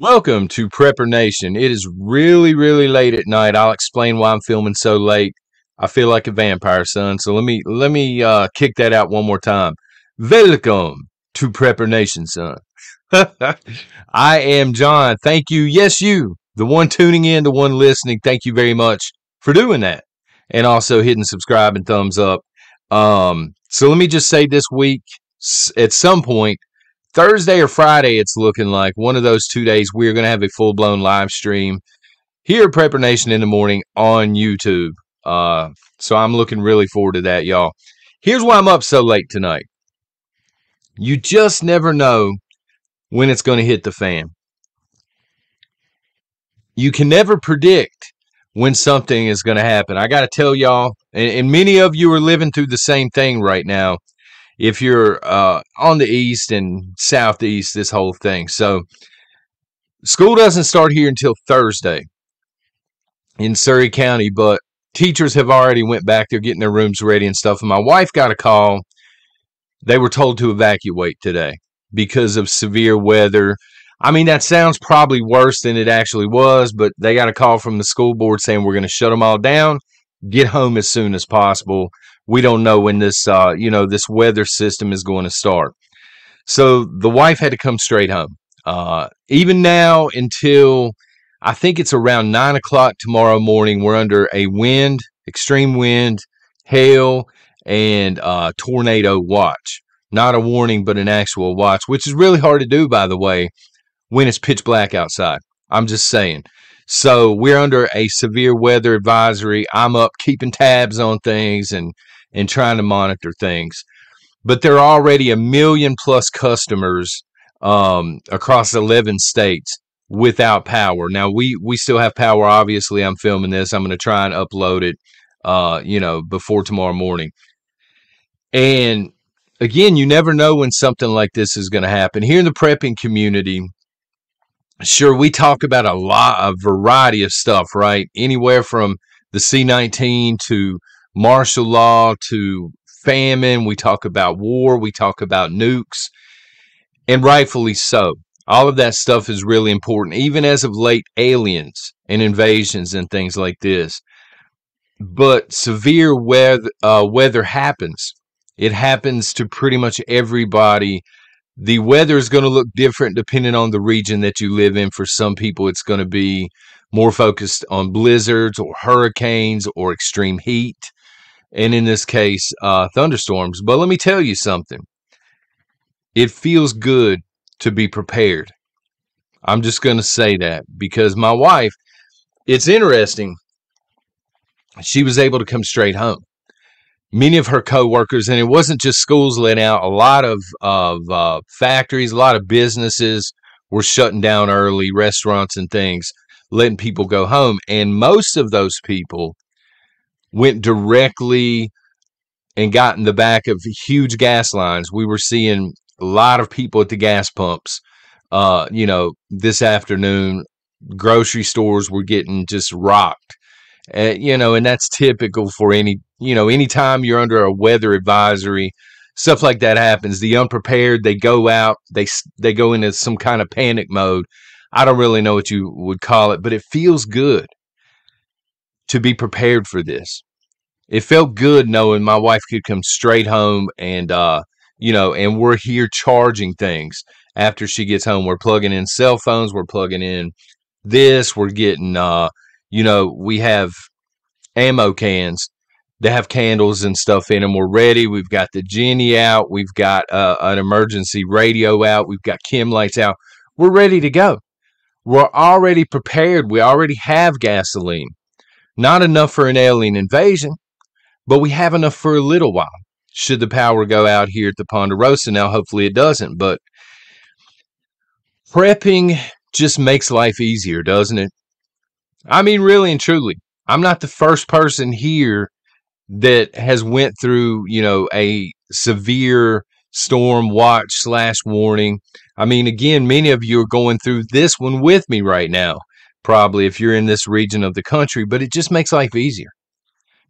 Welcome to Prepper Nation. It is really late at night. I'll explain why I'm filming so late. I feel like a vampire, son. So let me kick that out one more time. Welcome to Prepper Nation, son. I am John. Thank you. Yes, you, the one tuning in, the one listening. Thank you very much for doing that, and also hitting subscribe and thumbs up. So let me just say, this week at some point, Thursday or Friday, it's looking like one of those 2 days, we're going to have a full-blown live stream here at Prepper Nation in the morning on YouTube. So I'm looking really forward to that, y'all. Here's why I'm up so late tonight. You just never know when it's going to hit the fan. You can never predict when something is going to happen. I got to tell y'all, and many of you are living through the same thing right now. If you're on the east and southeast, this whole thing. So school doesn't start here until Thursday in Surrey County, but teachers have already went back. They're getting their rooms ready and stuff. And my wife got a call. They were told to evacuate today because of severe weather. I mean, that sounds probably worse than it actually was, but they got a call from the school board saying we're going to shut them all down. Get home as soon as possible. We don't know when this, this weather system is going to start. So the wife had to come straight home. Even now until I think it's around 9 o'clock tomorrow morning, we're under a wind, extreme wind, hail, and tornado watch. Not a warning, but an actual watch, which is really hard to do, by the way, when it's pitch black outside. I'm just saying. So we're under a severe weather advisory. I'm up keeping tabs on things and trying to monitor things. But there are already 1 million+ customers across 11 states without power. Now, we still have power. Obviously, I'm filming this. I'm going to try and upload it, before tomorrow morning. And again, you never know when something like this is going to happen. Here in the prepping community, sure, we talk about a variety of stuff, right? Anywhere from the C19 to martial law to famine. We talk about war. We talk about nukes, and rightfully so. All of that stuff is really important, even as of late, aliens and invasions and things like this. But severe weather happens. It happens to pretty much everybody. The weather is going to look different depending on the region that you live in. For some people, it's going to be more focused on blizzards or hurricanes or extreme heat. And in this case, thunderstorms. But let me tell you something. It feels good to be prepared. I'm just going to say that because my wife, it's interesting. She was able to come straight home. Many of her coworkers, and it wasn't just schools let out, a lot of factories, a lot of businesses were shutting down early, restaurants and things, letting people go home. And most of those people went directly and got in the back of huge gas lines. We were seeing a lot of people at the gas pumps, this afternoon. Grocery stores were getting just rocked. And that's typical for anytime you're under a weather advisory, stuff like that happens. The unprepared, they go out, they go into some kind of panic mode. I don't really know what you would call it, but it feels good to be prepared for this. It felt good knowing my wife could come straight home and, and we're here charging things after she gets home. We're plugging in cell phones. We're plugging in this. We're getting, we have ammo cans that have candles and stuff in them. We're ready. We've got the Jenny out. We've got an emergency radio out. We've got chem lights out. We're ready to go. We're already prepared. We already have gasoline. Not enough for an alien invasion, but we have enough for a little while. Should the power go out here at the Ponderosa? Now, hopefully it doesn't, but prepping just makes life easier, doesn't it? I mean, really and truly, I'm not the first person here that has went through, a severe storm watch / warning. I mean, again, many of you are going through this one with me right now, probably if you're in this region of the country, but it just makes life easier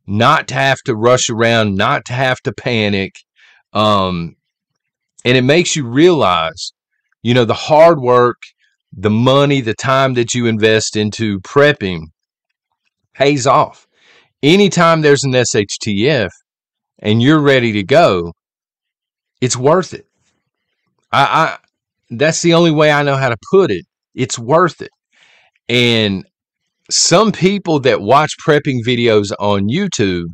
not to have to rush around, not to have to panic. And it makes you realize, the hard work, the money, the time that you invest into prepping pays off. Anytime there's an SHTF and you're ready to go, it's worth it. That's the only way I know how to put it. It's worth it. And some people that watch prepping videos on YouTube,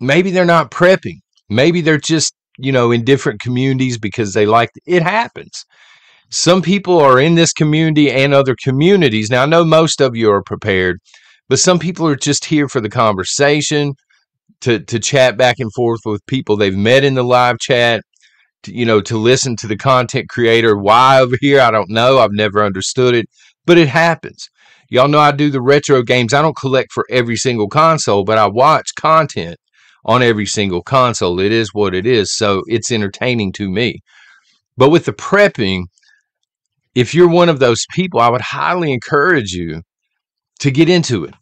maybe they're not prepping. Maybe they're just, you know, in different communities because they like it. Happens. Some people are in this community and other communities. Now, I know most of you are prepared, but some people are just here for the conversation, to chat back and forth with people they've met in the live chat, to listen to the content creator. Why over here? I don't know. I've never understood it, but it happens. Y'all know I do the retro games. I don't collect for every single console, but I watch content on every single console. It is what it is, so it's entertaining to me. But with the prepping, if you're one of those people, I would highly encourage you to get into it.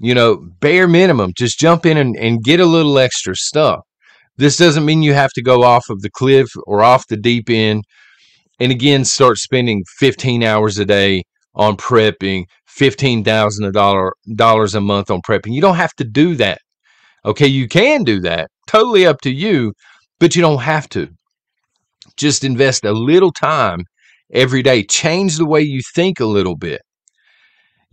You know, bare minimum, just jump in and get a little extra stuff. This doesn't mean you have to go off of the cliff or off the deep end and again start spending 15 hours a day on prepping, $15,000 a month on prepping. You don't have to do that. Okay, you can do that. Totally up to you, but you don't have to. Just invest a little time every day. Change the way you think a little bit.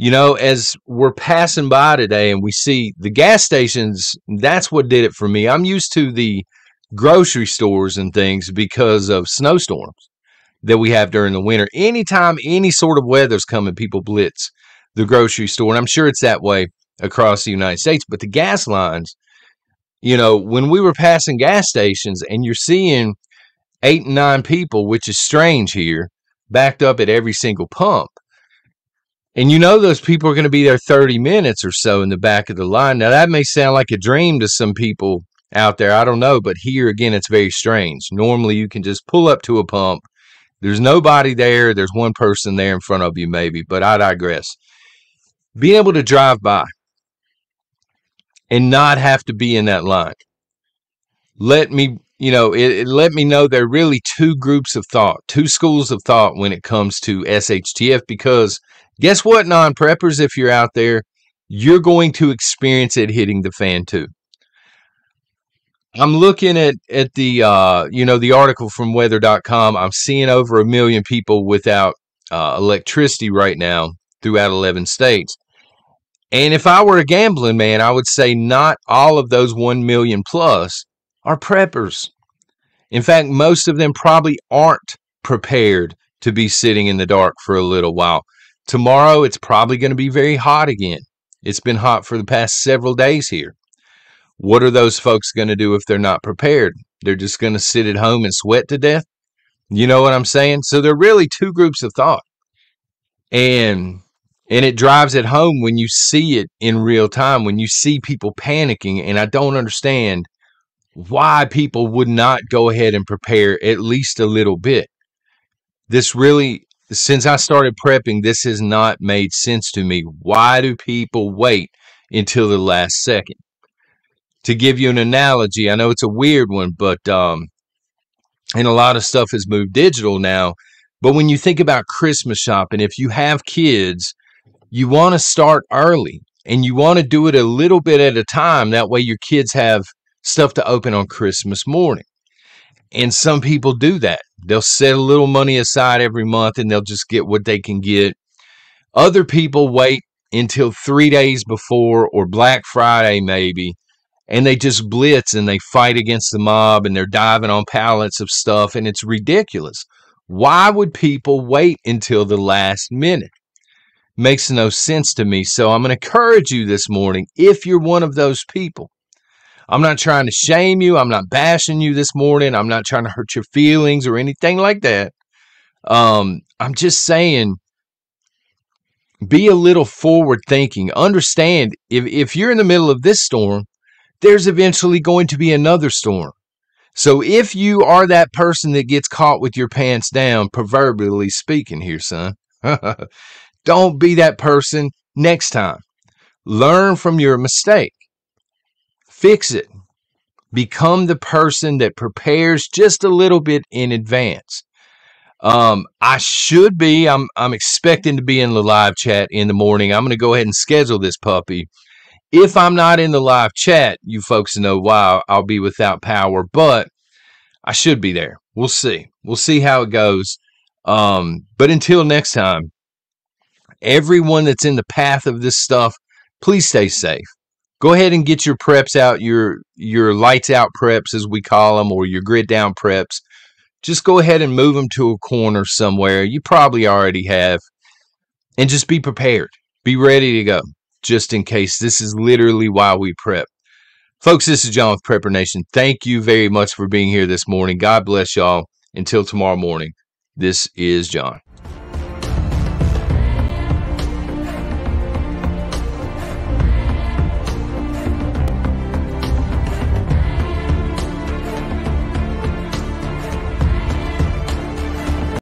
You know, as we're passing by today and we see the gas stations, that's what did it for me. I'm used to the grocery stores and things because of snowstorms that we have during the winter. Anytime any sort of weather's coming, people blitz the grocery store. And I'm sure it's that way across the United States. But the gas lines, you know, when we were passing gas stations and you're seeing 8 and 9 people, which is strange here, backed up at every single pump. And you know those people are going to be there 30 minutes or so in the back of the line. Now, that may sound like a dream to some people out there. I don't know. But here, again, it's very strange. Normally, you can just pull up to a pump. There's nobody there. There's one person there in front of you maybe, but I digress. Being able to drive by and not have to be in that line. Let me, you know, it let me know there are really two groups of thought, two schools of thought when it comes to SHTF, because guess what, non-preppers, if you're out there, you're going to experience it hitting the fan too. I'm looking at the, the article from weather.com. I'm seeing over 1 million people without electricity right now throughout 11 states. And if I were a gambling man, I would say not all of those 1 million plus are preppers. In fact, most of them probably aren't prepared to be sitting in the dark for a little while. Tomorrow, it's probably going to be very hot again. It's been hot for the past several days here. What are those folks going to do if they're not prepared? They're just going to sit at home and sweat to death. You know what I'm saying? So there are really two groups of thought. And it drives it home when you see it in real time, when you see people panicking. And I don't understand why people would not go ahead and prepare at least a little bit. This really, since I started prepping, this has not made sense to me. Why do people wait until the last second? To give you an analogy, I know it's a weird one, but and a lot of stuff has moved digital now. But when you think about Christmas shopping, if you have kids, you want to start early and you want to do it a little bit at a time. That way your kids have stuff to open on Christmas morning. And some people do that. They'll set a little money aside every month and they'll just get what they can get. Other people wait until 3 days before or Black Friday maybe. And they just blitz and they fight against the mob and they're diving on pallets of stuff. And it's ridiculous. Why would people wait until the last minute? Makes no sense to me. So I'm going to encourage you this morning, if you're one of those people. I'm not trying to shame you. I'm not bashing you this morning. I'm not trying to hurt your feelings or anything like that. I'm just saying, be a little forward thinking. Understand, if you're in the middle of this storm, there's eventually going to be another storm. So if you are that person that gets caught with your pants down, proverbially speaking here, son, don't be that person next time. Learn from your mistake. Fix it. Become the person that prepares just a little bit in advance. I should be. I'm expecting to be in the live chat in the morning. I'm going to go ahead and schedule this puppy. If I'm not in the live chat, you folks know why. I'll be without power, but I should be there. We'll see. We'll see how it goes. But until next time, everyone that's in the path of this stuff, please stay safe. Go ahead and get your preps out, your lights out preps, as we call them, or your grid down preps. Just go ahead and move them to a corner somewhere. You probably already have. And just be prepared. Be ready to go, just in case. This is literally why we prep. Folks, this is John with Prepper Nation. Thank you very much for being here this morning. God bless y'all. Until tomorrow morning, this is John.